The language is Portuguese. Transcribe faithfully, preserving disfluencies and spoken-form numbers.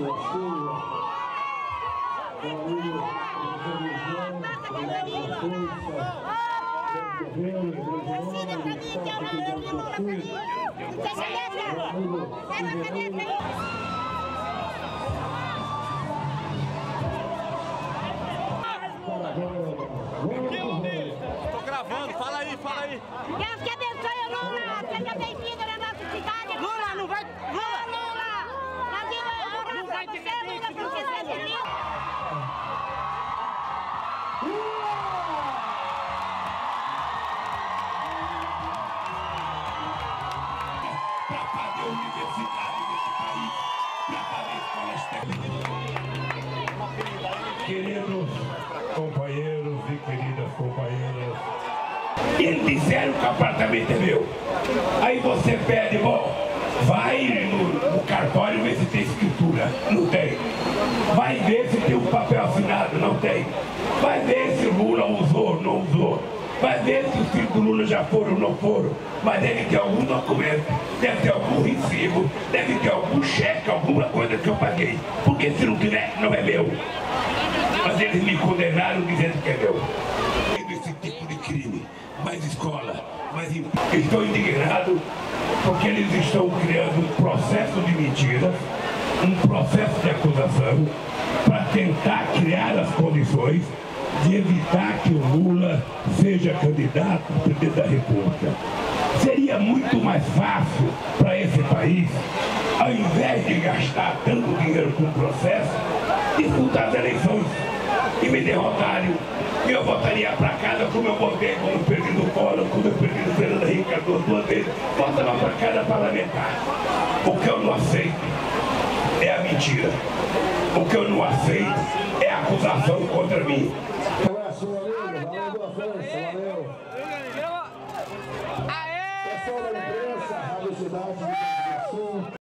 Força, tô gravando, fala aí, fala aí. Deus te abençoe, Lula. Seja bem-vindo na nossa cidade. Lula, não vai. Lula, Lula. Nós vamos orar pra você, Lula, porque você é de mim. Pra fazer universidade nesse país, pra fazer escolas técnicas. Queridos companheiros e queridas companheiras, eles disseram que o apartamento é meu. Aí você pede, bom, vai no, no cartório ver se tem escritura. Não tem. Vai ver se tem um papel assinado. Não tem. Vai ver se o Lula usou ou não usou. Vai ver se os filhos do Lula já foram ou não foram. Mas deve ter algum documento, deve ter algum recibo, deve ter algum cheque, alguma coisa que eu paguei. Porque se não tiver, não é meu. Mas eles me condenaram dizendo que é meu. Esse tipo de crime, mais escola, mais emprego. Estou indignado porque eles estão criando um processo de mentira, um processo de acusação, para tentar criar as condições de evitar que o Lula seja candidato a presidente da República. Seria muito mais fácil para esse país, ao invés de gastar tanto dinheiro com o processo, disputar as eleições e me derrotarem. Eu votaria para casa como eu votei, como eu perdi no Collor, como eu perdi no Fernando Henrique Cardoso duas vezes, votava para casa parlamentar. O que eu não aceito é a mentira. O que eu não aceito é a acusação contra mim. Aê! Pessoal da imprensa, a velocidade...